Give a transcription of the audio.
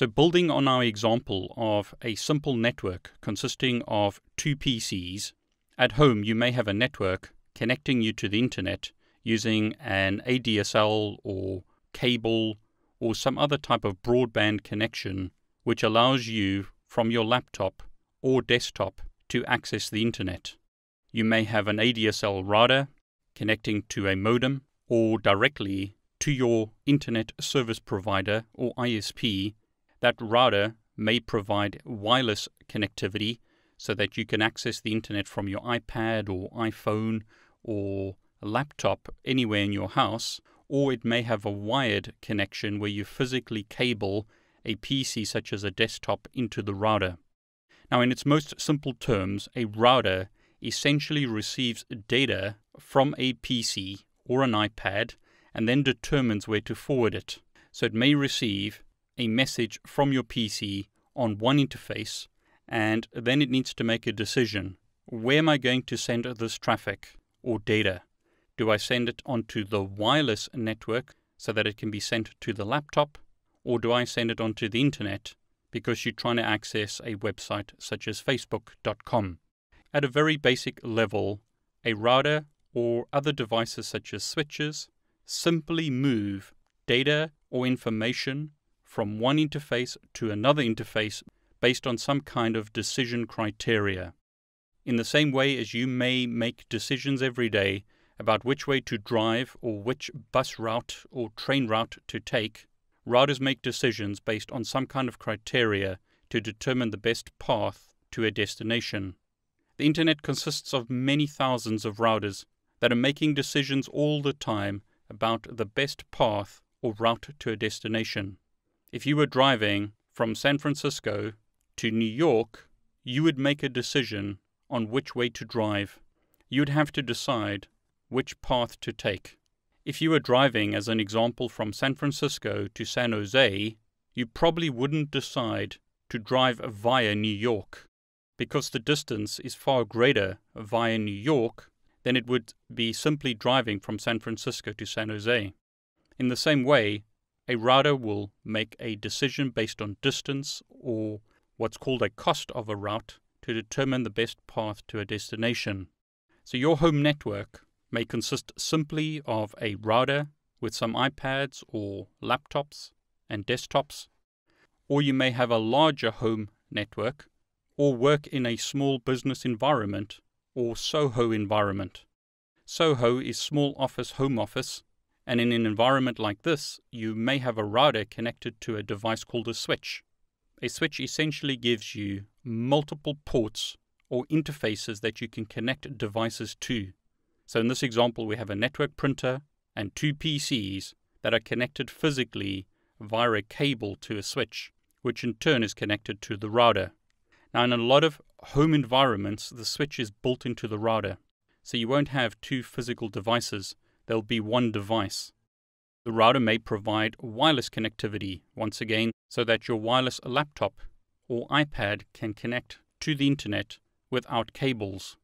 So building on our example of a simple network consisting of two PCs, at home you may have a network connecting you to the internet using an ADSL or cable or some other type of broadband connection which allows you from your laptop or desktop to access the internet. You may have an ADSL router connecting to a modem or directly to your internet service provider or ISP. That router may provide wireless connectivity so that you can access the internet from your iPad or iPhone or laptop anywhere in your house, or it may have a wired connection where you physically cable a PC such as a desktop into the router. Now, in its most simple terms, a router essentially receives data from a PC or an iPad and then determines where to forward it. So it may receive a message from your PC on one interface, and then it needs to make a decision. Where am I going to send this traffic or data? Do I send it onto the wireless network so that it can be sent to the laptop, or do I send it onto the internet because you're trying to access a website such as Facebook.com? At a very basic level, a router or other devices such as switches simply move data or information from one interface to another interface based on some kind of decision criteria. In the same way as you may make decisions every day about which way to drive or which bus route or train route to take, routers make decisions based on some kind of criteria to determine the best path to a destination. The internet consists of many thousands of routers that are making decisions all the time about the best path or route to a destination. If you were driving from San Francisco to New York, you would make a decision on which way to drive. You'd have to decide which path to take. If you were driving, as an example, from San Francisco to San Jose, you probably wouldn't decide to drive via New York, because the distance is far greater via New York than it would be simply driving from San Francisco to San Jose. In the same way, a router will make a decision based on distance or what's called a cost of a route to determine the best path to a destination. So your home network may consist simply of a router with some iPads or laptops and desktops, or you may have a larger home network or work in a small business environment or SOHO environment. SOHO is small office, home office, and in an environment like this, you may have a router connected to a device called a switch. A switch essentially gives you multiple ports or interfaces that you can connect devices to. So in this example, we have a network printer and two PCs that are connected physically via a cable to a switch, which in turn is connected to the router. Now, in a lot of home environments, the switch is built into the router, so you won't have two physical devices. There'll be one device. The router may provide wireless connectivity, once again, so that your wireless laptop or iPad can connect to the internet without cables.